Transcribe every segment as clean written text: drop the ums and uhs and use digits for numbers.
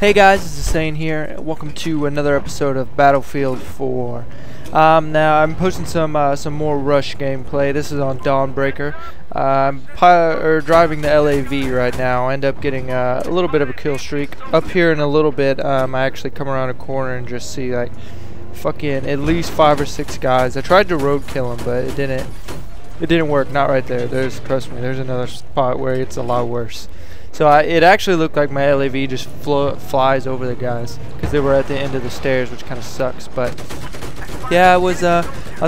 Hey guys, this is Saiyan here. Welcome to another episode of Battlefield 4. Now I'm posting some more Rush gameplay. This is on Dawnbreaker. I'm driving the LAV right now. I end up getting a little bit of a kill streak. Up here in a little bit, I actually come around a corner and just see like fucking at least 5 or 6 guys. I tried to roadkill them, but it didn't work. Not right there. Trust me, there's another spot where it's a lot worse. So it actually looked like my LAV just flies over the guys because they were at the end of the stairs, which kind of sucks. But yeah, I was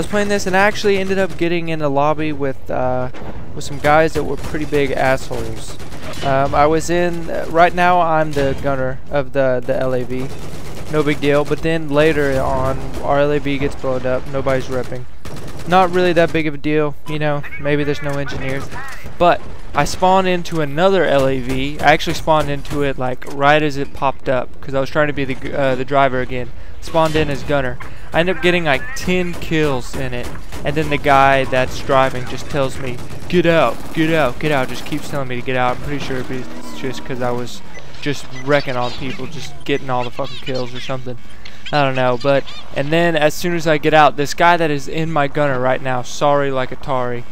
playing this and I actually ended up getting in the lobby with some guys that were pretty big assholes. I was in right now. I'm the gunner of the LAV, no big deal. But then later on, our LAV gets blown up. Nobody's repping. Not really that big of a deal, you know. Maybe there's no engineers, but I spawned into another LAV. I actually spawned into it like right as it popped up because I was trying to be the driver again. Spawned in as gunner. I ended up getting like 10 kills in it, and then the guy that's driving just tells me, "Get out, get out, get out." Just keeps telling me to get out. I'm pretty sure it's just because I was just wrecking on people, just getting all the fucking kills or something. I don't know, but and then as soon as I get out, this guy that is in my gunner right now, sorry like Atari.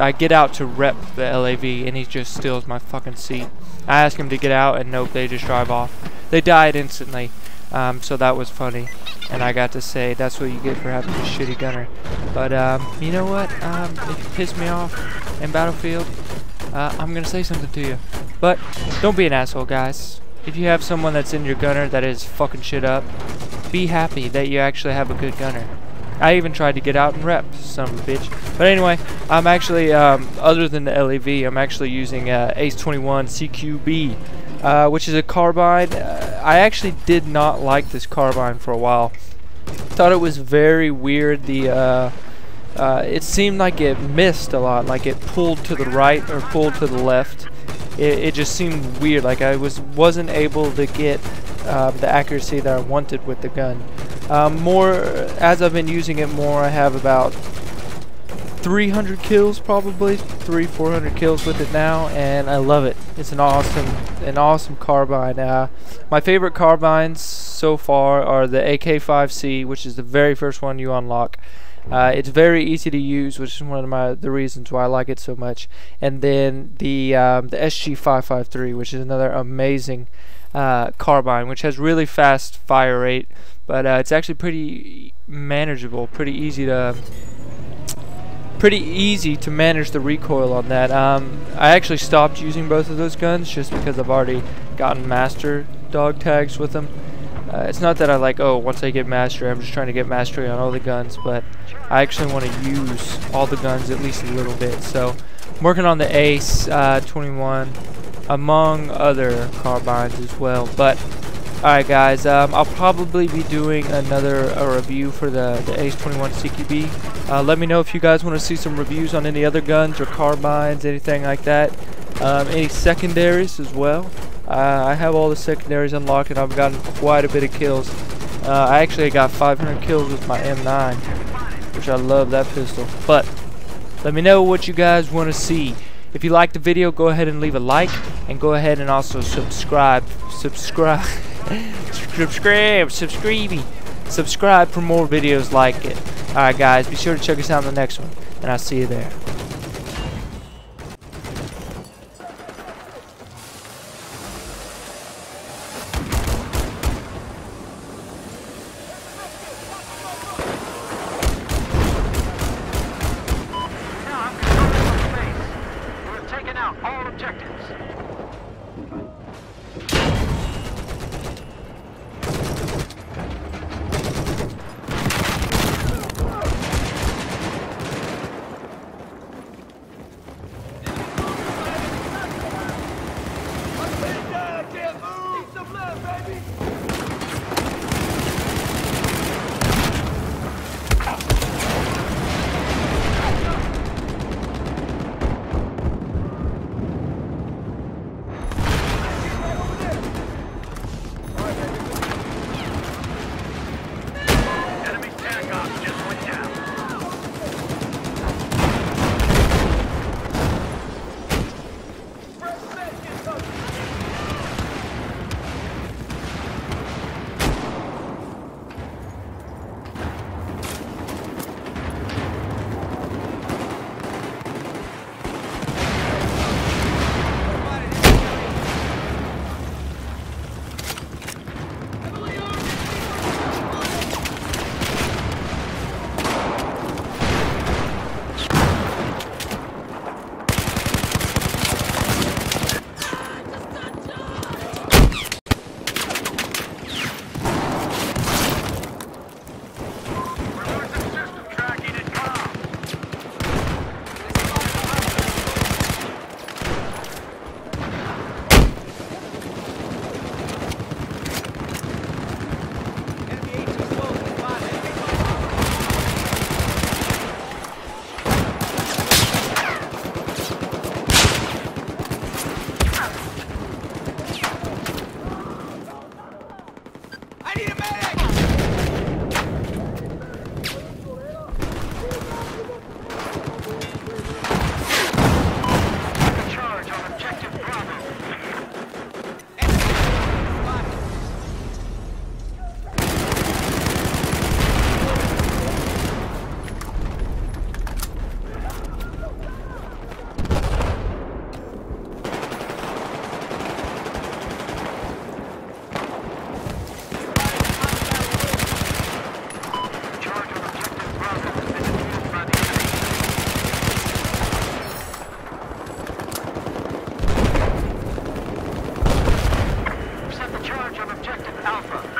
I get out to rep the LAV and he just steals my fucking seat. I ask him to get out and nope, they just drive off. They died instantly, so that was funny. And I got to say, that's what you get for having a shitty gunner. But you know what, if you piss me off in Battlefield, I'm gonna say something to you. But don't be an asshole, guys. If you have someone that's in your gunner that is fucking shit up, be happy that you actually have a good gunner. I even tried to get out and rep, son of a bitch. But anyway, I'm actually, other than the LAV, I'm actually using Ace 21 CQB, which is a carbine. I actually did not like this carbine for a while. Thought it was very weird. It seemed like it missed a lot, like it pulled to the right or pulled to the left. It just seemed weird. Like I wasn't able to get the accuracy that I wanted with the gun. More as I've been using it more, I have about 300 kills, probably 300-400 kills with it now, and I love it. It's an awesome carbine. My favorite carbines so far are the AK5C, which is the very first one you unlock. It's very easy to use, which is one of the reasons why I like it so much. And then the SG553, which is another amazing carbine, which has really fast fire rate, but it's actually pretty manageable, pretty easy to manage the recoil on that. I actually stopped using both of those guns just because I've already gotten master dog tags with them. It's not that I like, oh, once I get mastery, I'm just trying to get mastery on all the guns, but I actually want to use all the guns at least a little bit. So I'm working on the Ace 21, among other carbines as well. But alright guys, I'll probably be doing a review for the Ace 21 CQB. Let me know if you guys want to see some reviews on any other guns or carbines, anything like that. Any secondaries as well. I have all the secondaries unlocked and I've gotten quite a bit of kills. I actually got 500 kills with my M9, which I love that pistol. But let me know what you guys want to see. If you liked the video, go ahead and leave a like, and go ahead and also subscribe for more videos like it. Alright guys, be sure to check us out in the next one, and I'll see you there. Alpha.